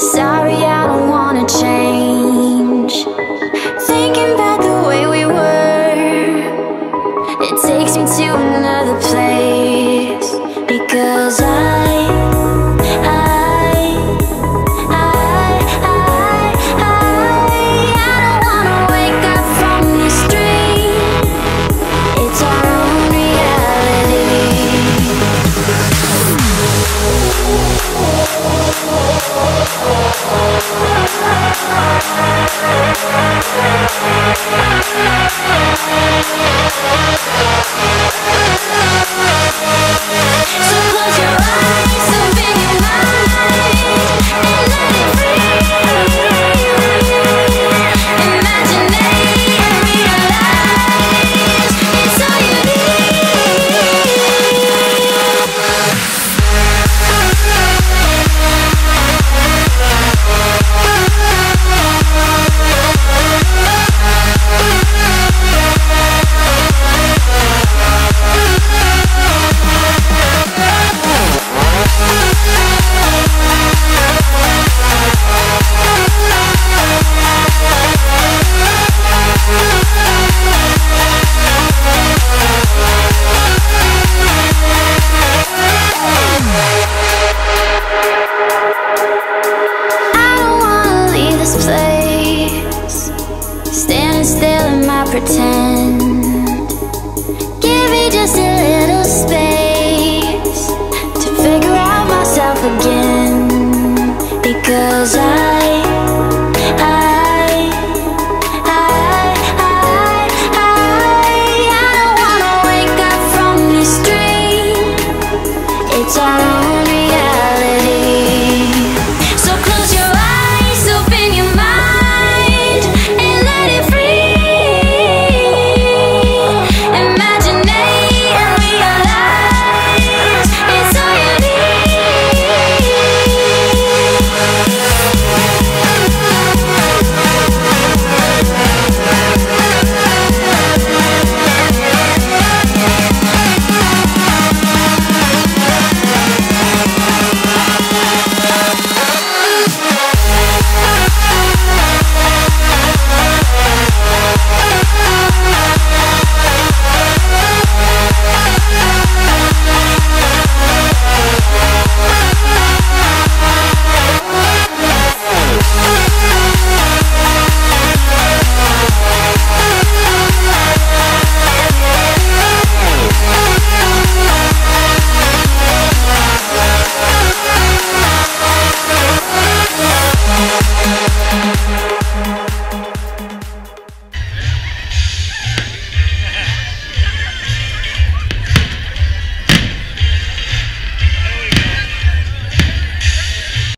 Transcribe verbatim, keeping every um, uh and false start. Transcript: Sorry, I don't wanna change. Thinking about the way we were, it takes me to another place. Because I pretend, give me just a little space to figure out myself again. Because I